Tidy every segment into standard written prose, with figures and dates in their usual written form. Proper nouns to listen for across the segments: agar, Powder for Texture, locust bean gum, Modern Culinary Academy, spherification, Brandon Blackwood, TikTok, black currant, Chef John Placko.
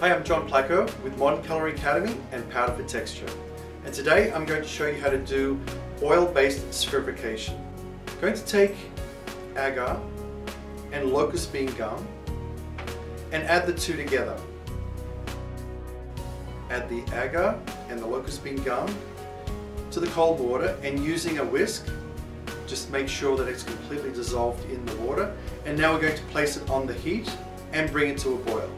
Hi, I'm John Placko with Modern Culinary Academy and Powder for Texture. And today I'm going to show you how to do oil-based spherification. I'm going to take agar and locust bean gum and add the two together. Add the agar and the locust bean gum to the cold water, and using a whisk, just make sure that it's completely dissolved in the water. And now we're going to place it on the heat and bring it to a boil.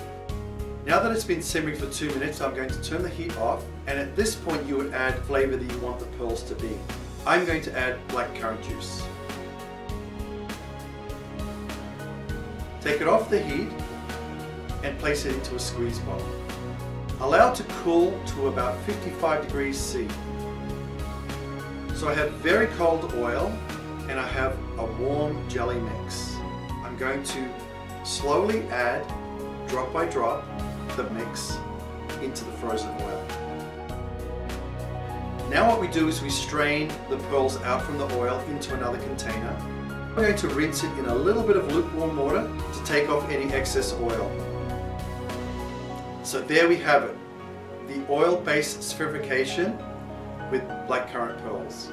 Now that it's been simmering for 2 minutes, I'm going to turn the heat off, and at this point you would add flavor that you want the pearls to be. I'm going to add black currant juice. Take it off the heat and place it into a squeeze bowl. Allow it to cool to about 55 degrees C. So I have very cold oil and I have a warm jelly mix. I'm going to slowly add, drop by drop, the mix into the frozen oil. Now what we do is we strain the pearls out from the oil into another container. We're going to rinse it in a little bit of lukewarm water to take off any excess oil. So there we have it, the oil-based spherification with black currant pearls.